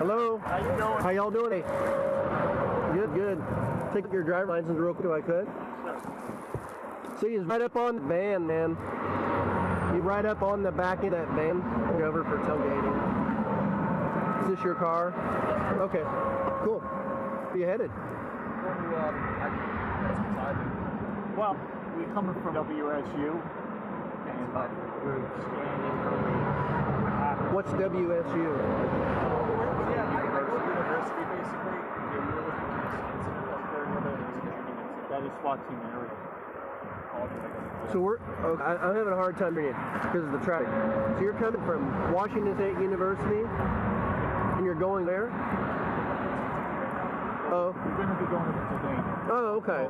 Hello. How you doing? How y'all doing? Good, good. Take your driver's license real quick if I could. Sure. See, he's right up on the van, man. He's right up on the back of that van. Go over for tailgating. Is this your car? Okay. Cool. Where are you headed? Well, we're coming from WSU, and we're standing early. What's WSU? University, basically. We're looking for extensive Westbury University. That is SWAT team area. So we're, okay, I'm having a hard time hearing it because of the traffic. So you're coming from Washington State University, and you're going there? Oh. We're going to be going to Pennsylvania. Oh, okay.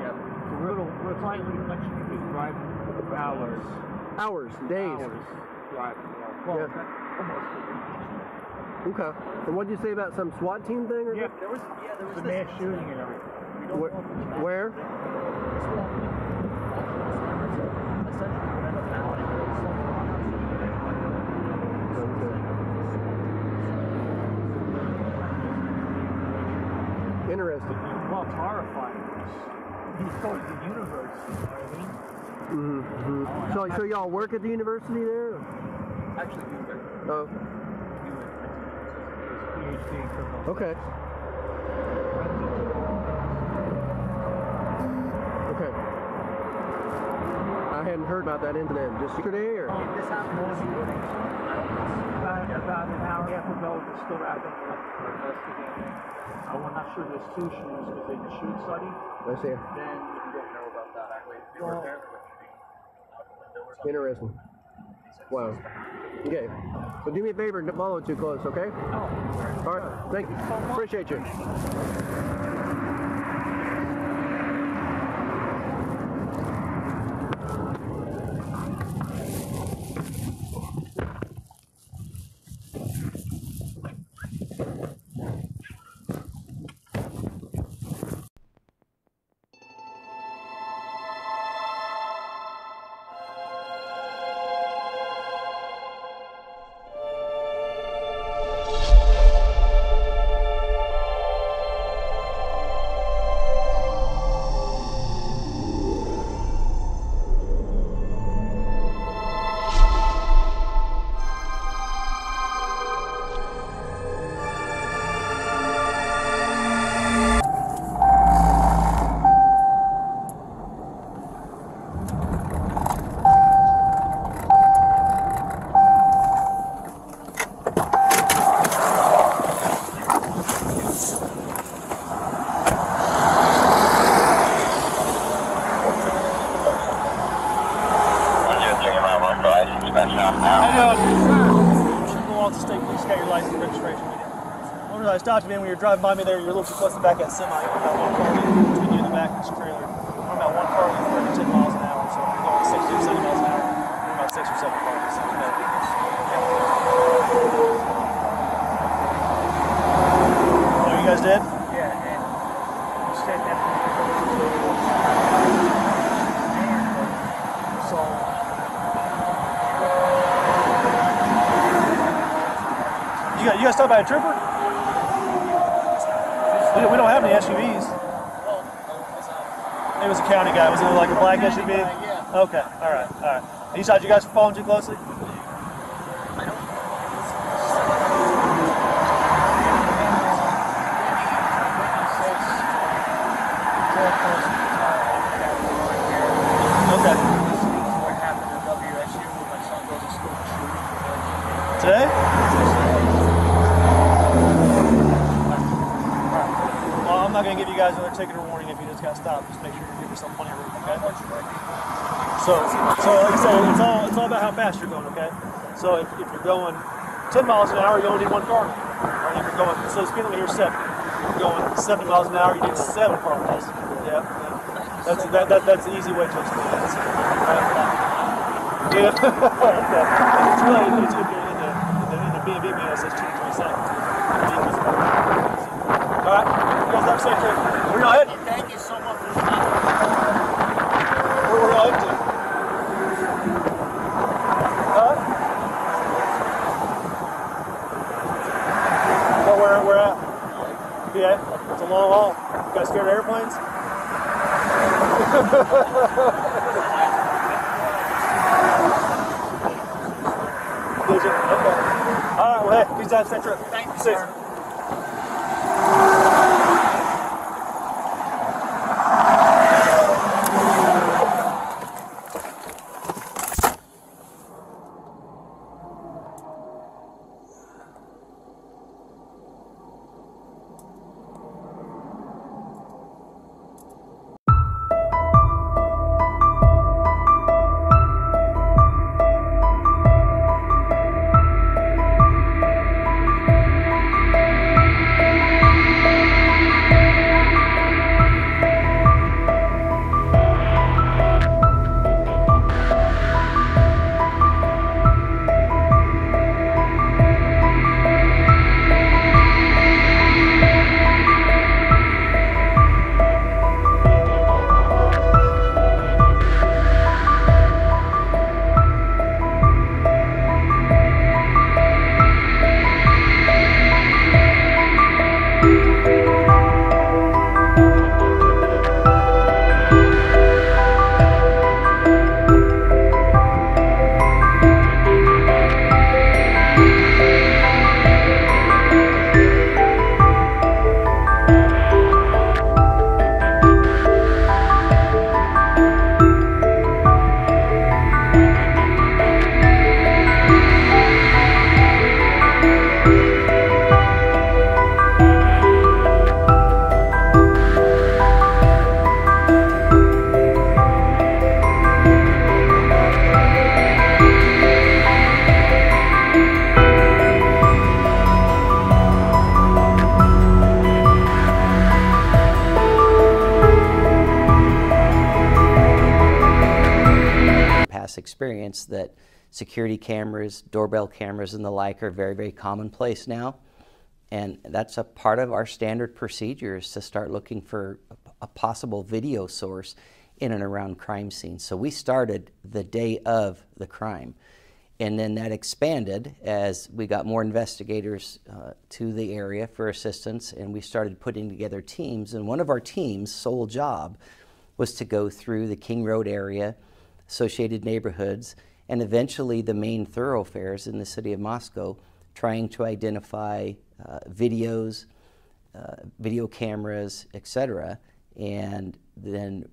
Yeah. We're slightly mentioning is driving hours. Hours, days. Hours driving. Well, yeah. Almost. Okay. And what did you say about some SWAT team thing? Or yeah, there was the mass shooting and everything. We don't where? Okay. Interesting. Well, horrifying. You go to the university, you know what I mean? Mm-hmm. So y'all work at the university there? Actually, we work. Oh. PhD in criminal. Okay. Okay. I hadn't heard about that incident just yesterday, or? This happened about an hour and a half ago. It's still out there for investigating. We're not sure there's two shooters because they didn't shoot somebody. I see. Then we don't know about that. Actually, they were there. Interesting. Wow. Okay. So do me a favor and don't follow too close, okay? Oh. All right. Thank you. Appreciate you. You're driving by me there, you're a little too close to the back of that semi. About one car length between you and the back of this trailer. We're about one car length, 10 miles an hour, so we're going 60 or 70 miles an hour. We're about 6 or 7 cars. Yeah. Oh, you guys did? Yeah, and we stayed there for a You guys stopped by a trooper? We don't have any SUVs. It was a county guy. Was it like a black SUV? Yeah. Okay. All right. All right. And you thought you guys were following too closely? Ticket or warning if you just got stopped. Just make sure you give yourself plenty of room, okay? So like I said, it's all about how fast you're going, okay? So if you're going 10 miles an hour, you only need one car. Right? If you're going, so the speed limit here is 7. If you're going 70 miles an hour, you need 7 car. Yeah, that's the easy way to explain it. Yeah. It's really in the B&B manual, it says 2 to 27. All right. Where y'all heading? Thank you so much for the time. Where y'all heading to? Huh? PA. It's a long haul. You guys scared of airplanes? Okay. All right, well, hey, peace out, that trip. Thank you, sir. Experience that security cameras, doorbell cameras, and the like are very, very commonplace now, and that's a part of our standard procedure is to start looking for a possible video source in and around crime scenes. So we started the day of the crime, and then that expanded as we got more investigators to the area for assistance, and we started putting together teams, and one of our team's sole job was to go through the King Road area, associated neighborhoods, and eventually the main thoroughfares in the city of Moscow, trying to identify videos, video cameras, etc., and then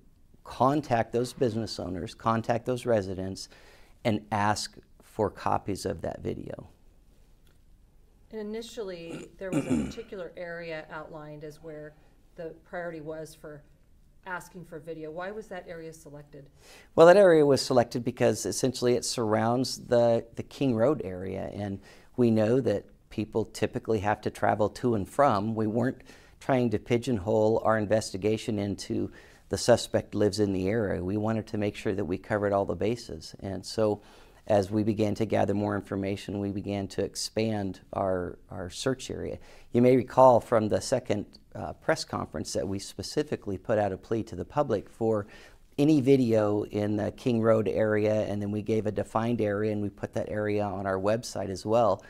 contact those business owners, contact those residents, and ask for copies of that video. And initially, there was a particular area outlined as where the priority was for asking for video. Why was that area selected? Well, that area was selected because essentially it surrounds the King Road area, and we know that people typically have to travel to and from. We weren't trying to pigeonhole our investigation into the suspect lives in the area. We wanted to make sure that we covered all the bases, and so as we began to gather more information, we began to expand our search area. You may recall from the second press conference that we specifically put out a plea to the public for any video in the King Road area, and then we gave a defined area, and we put that area on our website as well,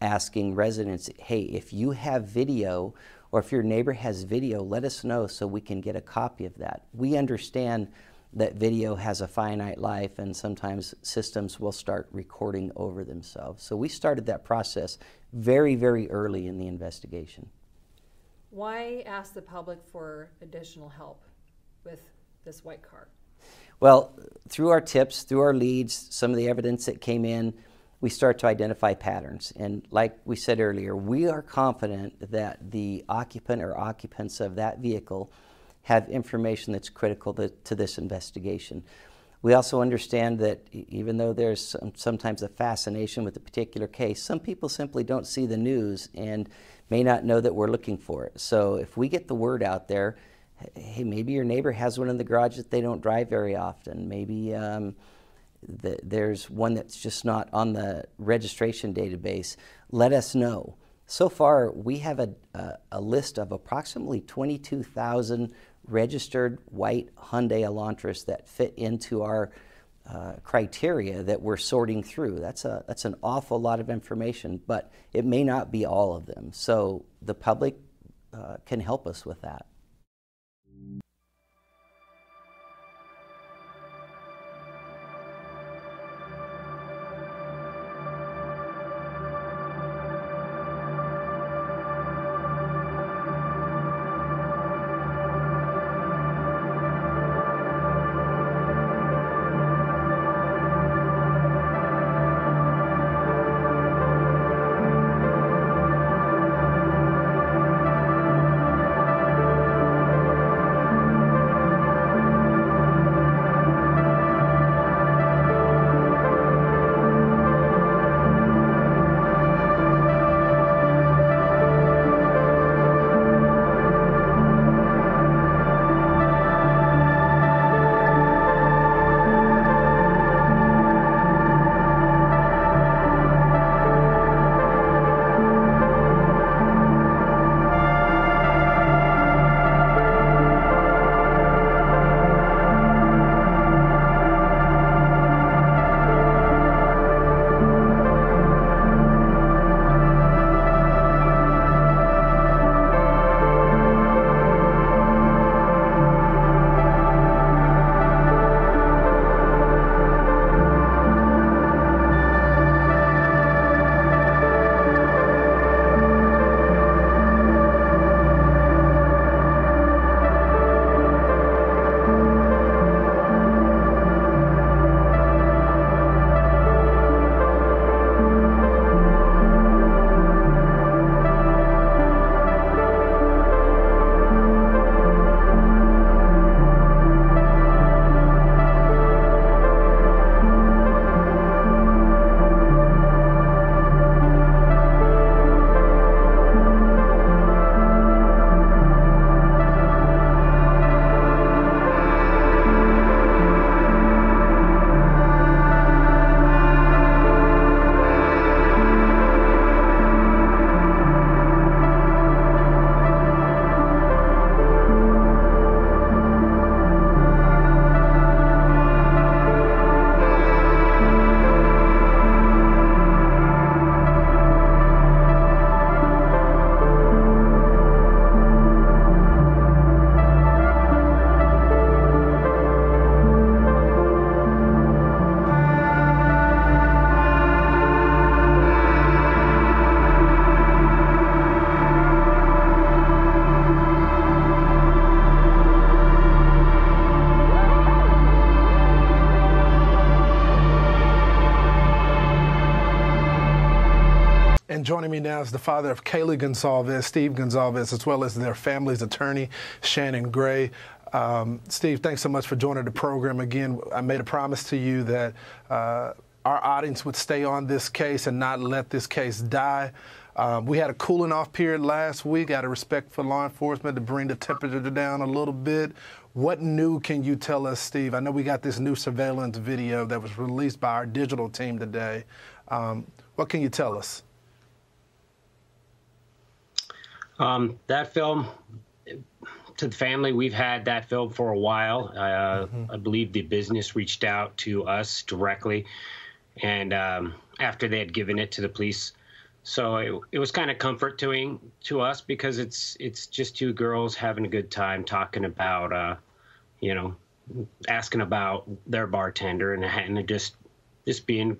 asking residents, hey, if you have video or if your neighbor has video, let us know so we can get a copy of that. We understand that video has a finite life, and sometimes systems will start recording over themselves. So we started that process very, very early in the investigation. Why ask the public for additional help with this white car? Well, through our tips, through our leads, some of the evidence that came in, we start to identify patterns. And like we said earlier, we are confident that the occupant or occupants of that vehicle have information that's critical to this investigation. We also understand that even though there's sometimes a fascination with a particular case, some people simply don't see the news and may not know that we're looking for it. So if we get the word out there, hey, maybe your neighbor has one in the garage that they don't drive very often. Maybe there's one that's just not on the registration database. Let us know. So far, we have a list of approximately 22,000 registered white Hyundai Elantras that fit into our criteria that we're sorting through. That's an awful lot of information, but it may not be all of them. So the public can help us with that. And joining me now is the father of Kaylee Goncalves, Steve Gonzalez, as well as their family's attorney, Shannon Gray. Steve, thanks so much for joining the program. Again, I made a promise to you that our audience would stay on this case and not let this case die. We had a cooling off period last week out of respect for law enforcement to bring the temperature down a little bit. What new can you tell us, Steve? I know we got this new surveillance video that was released by our digital team today. What can you tell us? That film, to the family, we've had that film for a while. I believe the business reached out to us directly, and after they had given it to the police. So it was kind of comforting to us because it's just two girls having a good time talking about, you know, asking about their bartender and just being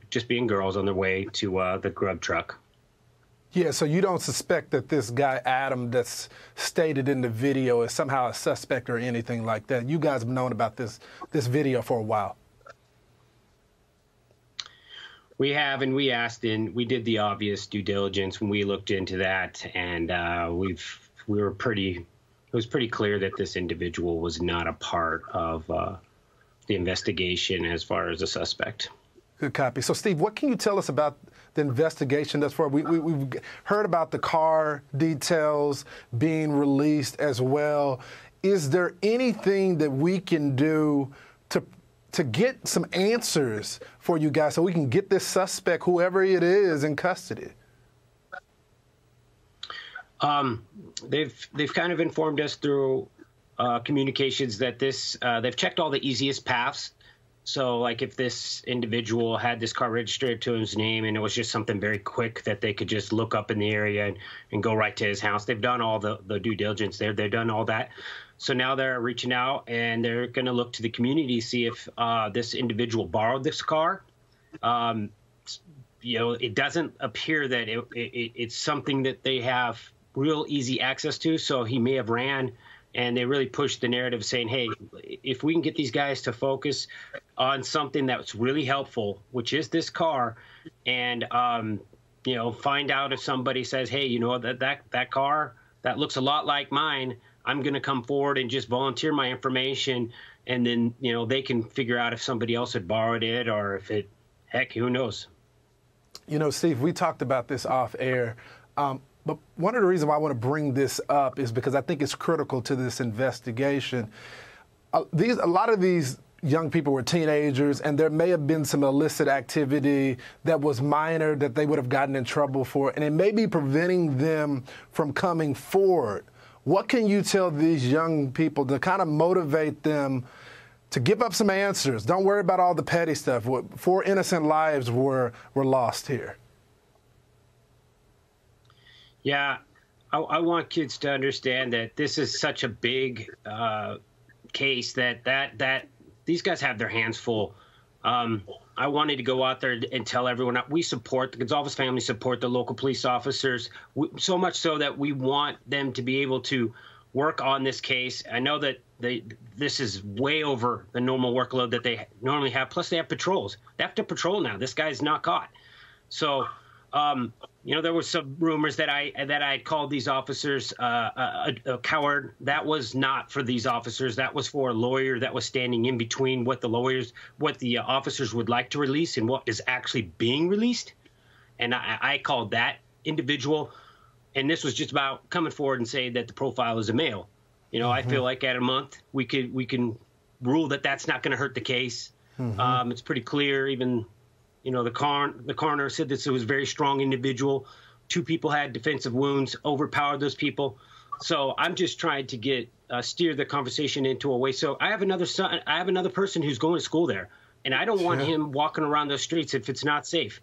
girls on their way to the grub truck. Yeah, so you don't suspect that this guy, Adam, that's stated in the video is somehow a suspect or anything like that? You guys have known about this video for a while. We have, and we asked, and we did the obvious due diligence when we looked into that, and it was pretty clear that this individual was not a part of the investigation as far as a suspect. Good copy. So, Steve, what can you tell us about the investigation thus far? We've heard about the car details being released as well. Is there anything that we can do to get some answers for you guys so we can get this suspect, whoever it is, in custody? They've kind of informed us through communications that they've checked all the easiest paths So, like, if this individual had this car registered to his name and it was just something very quick that they could just look up in the area and go right to his house, they've done all the due diligence there. They've done all that. So now they're reaching out, and they're going to look to the community, see if this individual borrowed this car. You know, it doesn't appear that it's something that they have real easy access to, so he may have ran. And they really pushed the narrative saying, hey, if we can get these guys to focus on something that's really helpful, which is this car, and, you know, find out if somebody says, hey, you know, that car, that looks a lot like mine, I'm going to come forward and just volunteer my information. And then, you know, they can figure out if somebody else had borrowed it or if it, heck, who knows? You know, Steve, we talked about this off air. But one of the reasons why I want to bring this up is because I think it's critical to this investigation. A lot of these young people were teenagers, and there may have been some illicit activity that was minor that they would have gotten in trouble for, and it may be preventing them from coming forward. What can you tell these young people to kind of motivate them to give up some answers? Don't worry about all the petty stuff. 4 innocent lives were lost here. Yeah, I want kids to understand that this is such a big case that these guys have their hands full. I wanted to go out there and tell everyone we support the Gonzalez family, support the local police officers, so much so that we want them to be able to work on this case. I know that this is way over the normal workload that they normally have. Plus, they have patrols. They have to patrol now. This guy's not caught. So. You know, there were some rumors that I had called these officers a coward. That was not for these officers. That was for a lawyer that was standing in between what the officers would like to release and what is actually being released. And I called that individual. And this was just about coming forward and saying that the profile is a male. You know, I feel like at a month we can rule that that's not going to hurt the case. It's pretty clear even. You know, the coroner said this was a very strong individual. 2 people had defensive wounds, overpowered those people. So I'm just trying to get steer the conversation into a way. So I have another son. I have another person who's going to school there, and I don't want him walking around those streets if it's not safe.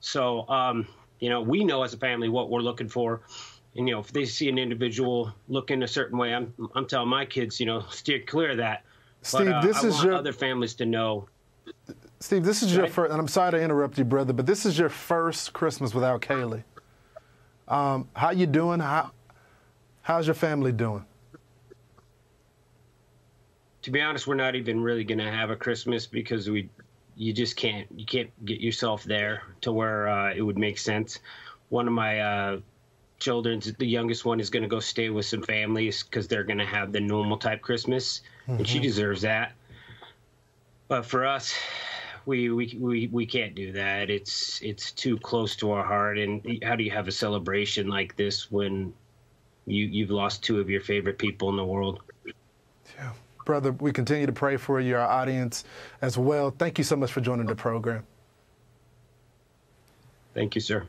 So, you know, we know as a family what we're looking for. And, you know, if they see an individual looking a certain way, I'm telling my kids, you know, steer clear of that. Steve, but this is your... other families to know. Steve, this is your first, and I'm sorry to interrupt you, brother, but this is your first Christmas without Kaylee. How you doing? How's your family doing? To be honest, we're not even really going to have a Christmas because you just can't get yourself there to where it would make sense. One of my children, the youngest one, is going to go stay with some families because they're going to have the normal type Christmas, and she deserves that. But for us, we can't do that. It's too close to our heart. And how do you have a celebration like this when you've lost 2 of your favorite people in the world? Yeah, brother, we continue to pray for you, our audience as well. Thank you so much for joining the program. Thank you, sir.